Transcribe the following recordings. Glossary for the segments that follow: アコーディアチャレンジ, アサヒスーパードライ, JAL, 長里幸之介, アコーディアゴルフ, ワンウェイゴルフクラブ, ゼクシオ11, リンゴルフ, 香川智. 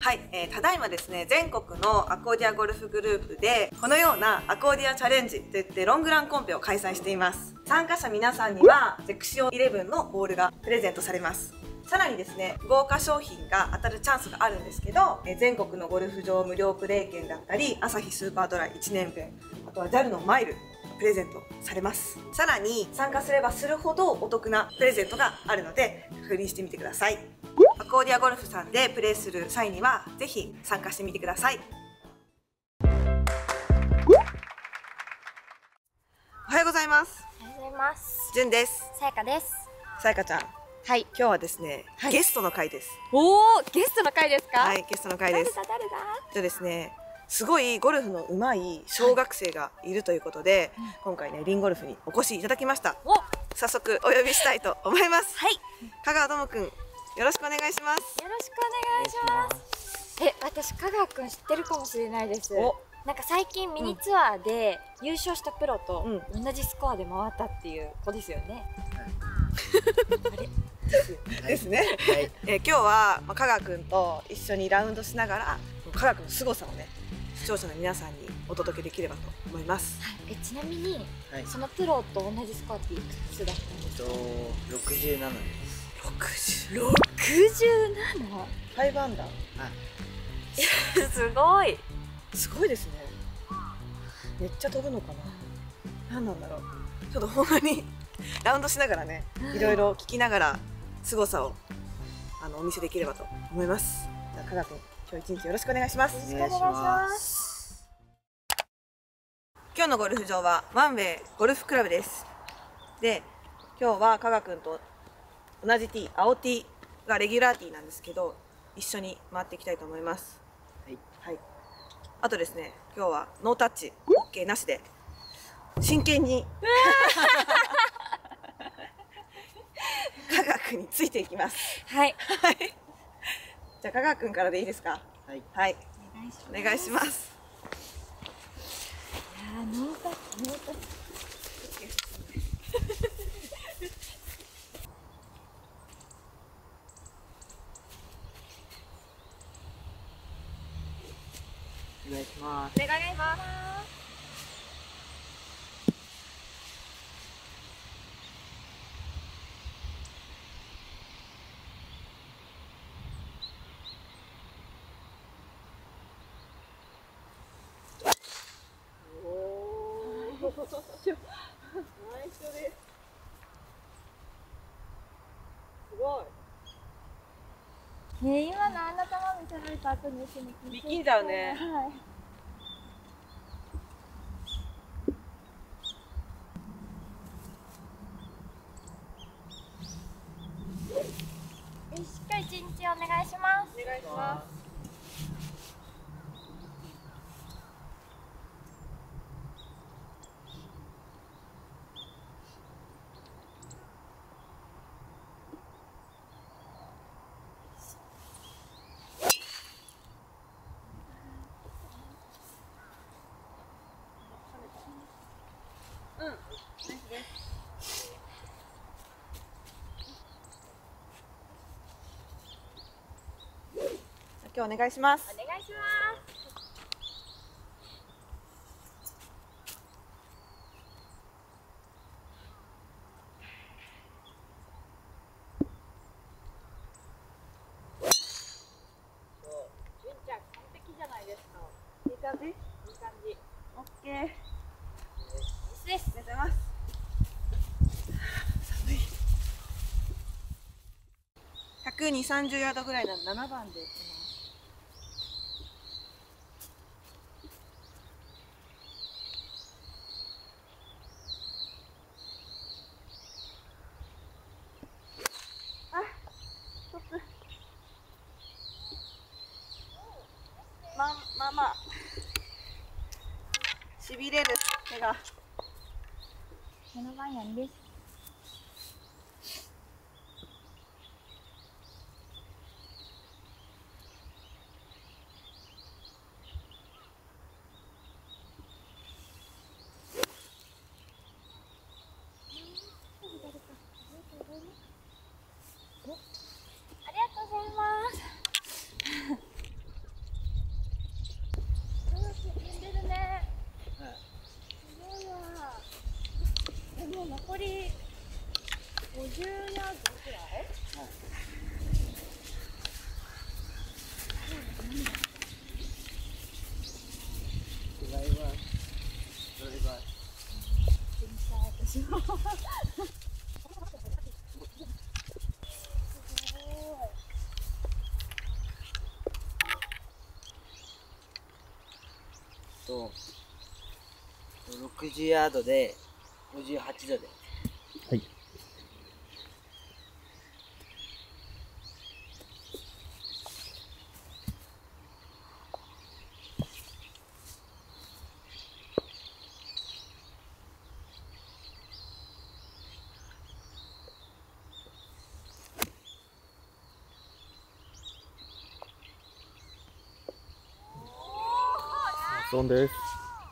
はい、ただいまですね、全国のアコーディアゴルフグループでこのようなアコーディアチャレンジといってロングランコンペを開催しています。参加者皆さんにはゼクシオ11のボールがプレゼントされます。さらにですね、豪華商品が当たるチャンスがあるんですけど、全国のゴルフ場無料プレー券だったり、アサヒスーパードライ1年分、あとは JAL のマイルプレゼントされます。さらに参加すればするほどお得なプレゼントがあるので確認してみてください。アコーディアゴルフさんでプレーする際にはぜひ参加してみてください。おはようございます。おはようございます。じゅんです。さやかです。さやかちゃん。はい。今日はですね、ゲストの回です。おお、ゲストの回ですか？はい、ゲストの回です。誰だ？じゃあですね、すごいゴルフの上手い小学生がいるということで、今回ね、リンゴルフにお越しいただきました。早速お呼びしたいと思います。はい。香川智くん。よろしくお願いします。よろしくお願いします。私香川くん知ってるかもしれないです。なんか最近ミニツアーで優勝したプロと同じスコアで回ったっていう子ですよね。ですね。今日は香川くんと一緒にラウンドしながら香川くんの凄さをね、視聴者の皆さんにお届けできればと思います。ちなみにそのプロと同じスコアっていくつだったんですか？67です。67?5 アンダー。すごい。すごいですね。めっちゃ飛ぶのかな。何なんだろう。ちょっとほんまにラウンドしながらね、いろいろ聞きながら凄さをお見せできればと思います。じゃあ香川君、今日一日よろしくお願いします。よろしくお願いします。今日のゴルフ場はワンウェイゴルフクラブです。で、今日は香川君と同じティー、青ティーがレギュラーティーなんですけど、一緒に回っていきたいと思います。はい、はい、あとですね、今日はノータッチ OK なしで真剣に香川くんについていきます。はい、はい、じゃあ香川くんからでいいですか？はい、はい、お願いします。いや、ノータッチお願いします。お願いします。おー最初です。すごいね、今のあんな球見せられた後に一緒に力んじゃうね。はい。しっかり一日お願いします。お願いします。今日お願いします。お願いします。純ちゃん、完璧じゃないですか。いい感じ？いい感じ。オッケー。です。ありがとうございます。寒い。120、30ヤードぐらいなので7番です。まあしびれる手が。この番屋です。ありがとうございます。60ヤードで58度で。はい。どんです。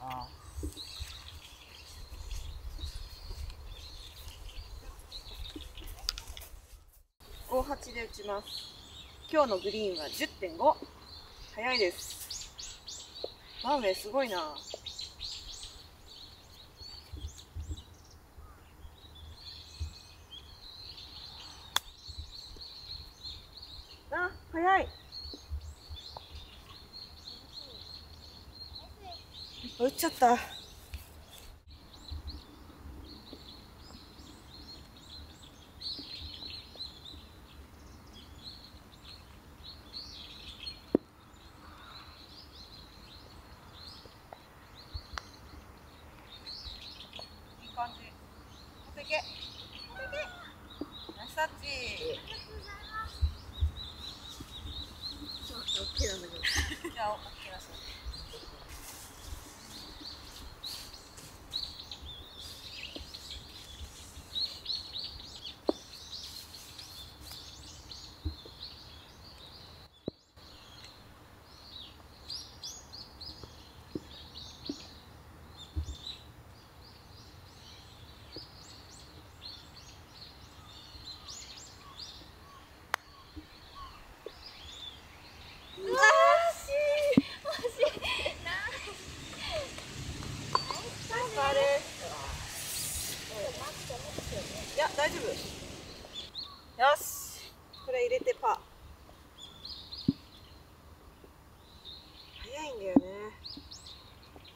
ああ。58で打ちます。今日のグリーンは 10.5。早いです。真上すごいな。あ、早い。打っちゃった。いや、大丈夫。よし、これ入れてパー。早いんだよね。わ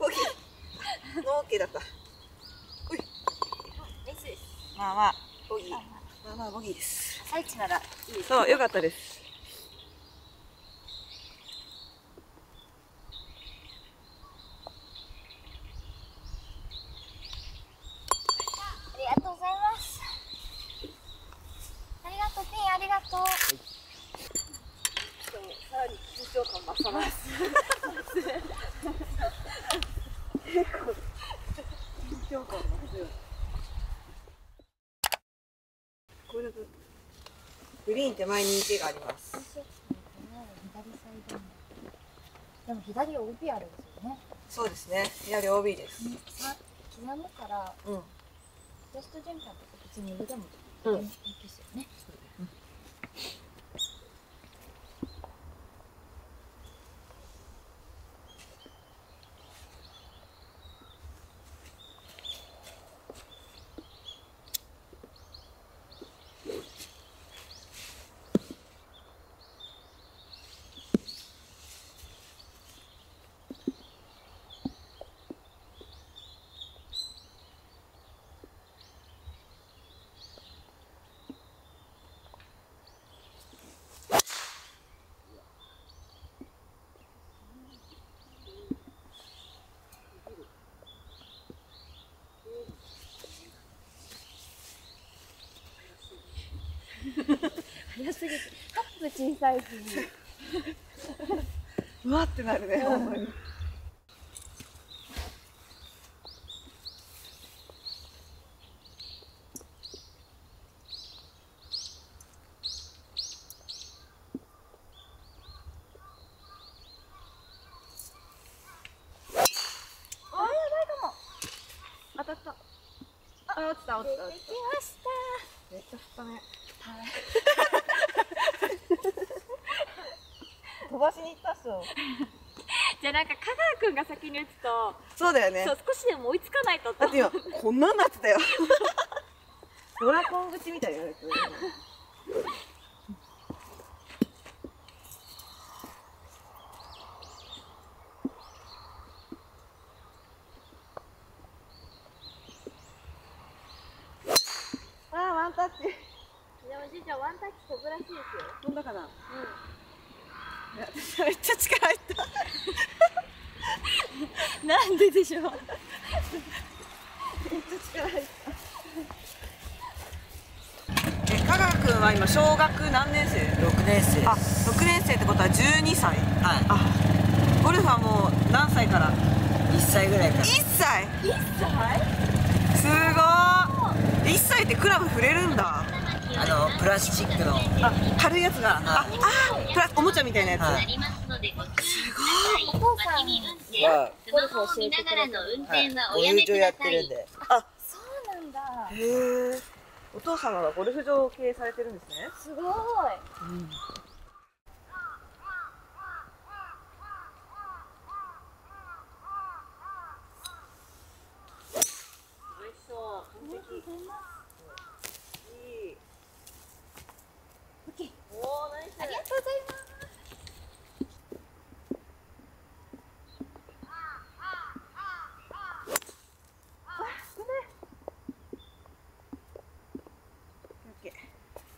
ーオーケー。ノーオーケーだった。おい。まあまあ、ボギー。まあまあ、ボギーです。朝一ならいいです。そう、よかったです。グリーン手前に池があります。でも左 OB あるんですよね。そうですね。左 OB です。あ、刻むから。うん。ジャスト循環と別に上でもいいですよね。早すぎて、カップ小さいしうわってなるね、ほんまに。あ、やばいかも。当たった。あ、落ちた、落ちた。できました。めっちゃ振ったね。飛ばしに行ったっしょ。じゃあなんか香川君が先に打つと、そうだよね。そう、少しでも追いつかないと。だって今こんなんなってたよ。ドラゴン口みたいなやつ。だって。でもじいちゃんワンタッチ飛ぶらしいですよ。飛んだかな。うん。いや私めっちゃ力入った。なんででしょう。めっちゃ力入った。香川君は今小学何年生？6年生。あ、6年生ってことは12歳。はい。あ、ゴルフはもう何歳から？1歳ぐらいから。1歳。1歳？すごーい。1歳ってクラブ触れるんだ。プラスチックの軽いやつが、おもちゃみたいなやつ。すごい。お父さんはゴルフを教えてくれる。ゴルフ場やってるんで。あ、そうなんだ。へえ。お父様がゴルフ場を経営されてるんですね。すごい。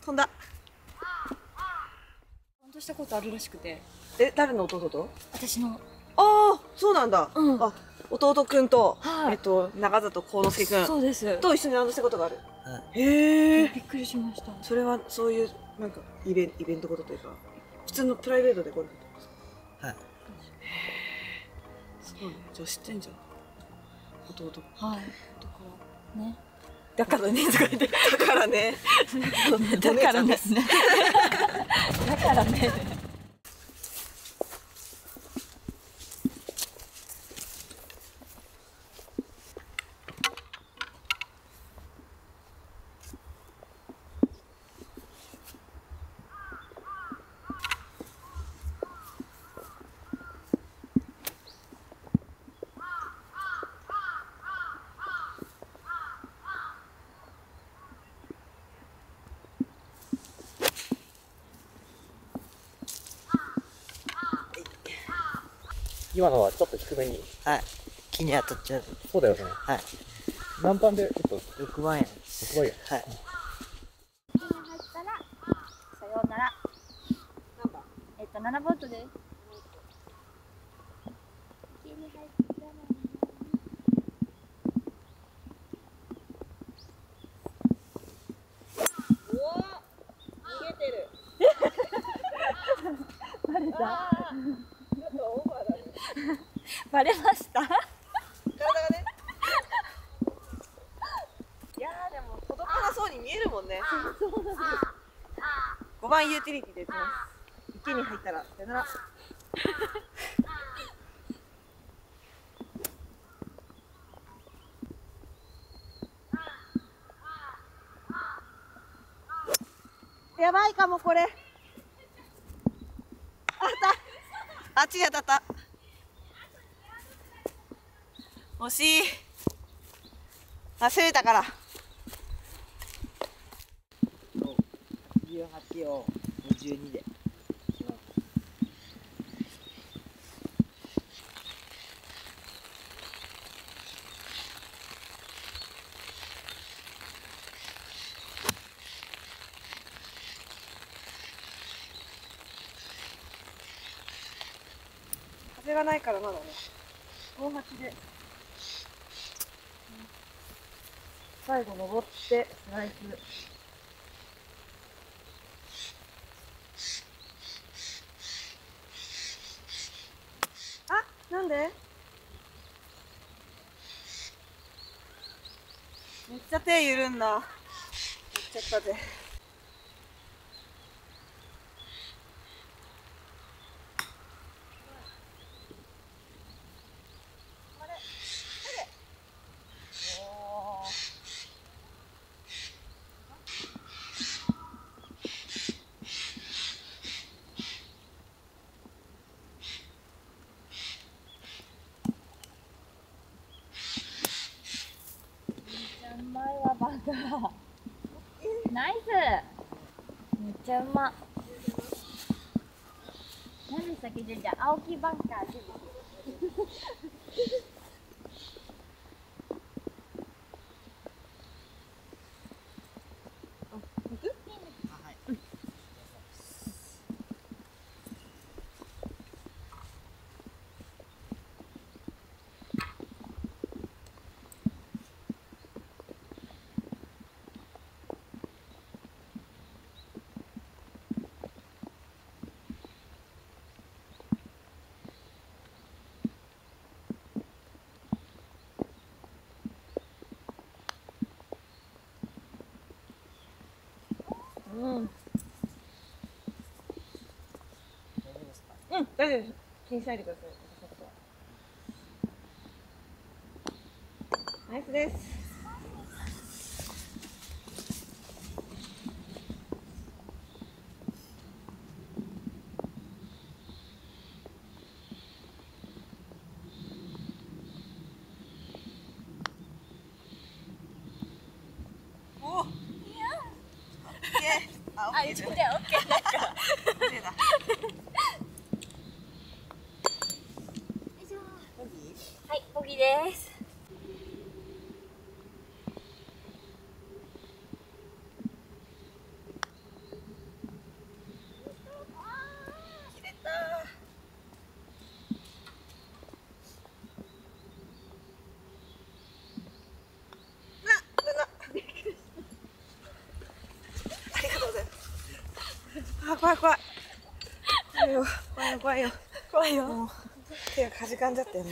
飛んだ。本当したことあるらしくて。え、誰の弟と？私の。ああ、そうなんだ。うん、あ、弟くんと、はい、長里幸之介くん。そうです。と一緒にラウンドしたことがある。はい、へえ。びっくりしました。それはそういう、なんか、イベントことというか。普通のプライベートでゴルフとか。はい。すごいね。じゃあ知ってんじゃん。弟。はい。だから。ね。だからね、だからね、だからですね、だからね。今のはちょっと低めに。はい。気に当たっちゃう。そうだよね。はい。何番で6万円。6万円。はい。入ったらさようなら。何番？7ボートです。おお、逃げてる。バレた。バレました。体がね。いやー、でも届かなそうに見えるもんね。5番ユーティリティで打ちます。池に入ったらさよなら。やばいかもこれ。あっちに当たった。惜しい。あ、攻めたから。18を52で。風がないからまだね。58で。最後登ってスライス。あ、なんで？めっちゃ手緩んだ。めっちゃ風。ナイス。めっちゃうま。何でしたっけ、じゃあ青木バンカー。うん。うん、大丈夫です。気にしないでください。ナイスです。あ、一応じゃあオッケーだから。はい、ボギーです。切れた。怖い怖い怖いよ怖いよ怖いよ、もう手がかじかんじゃってるもう。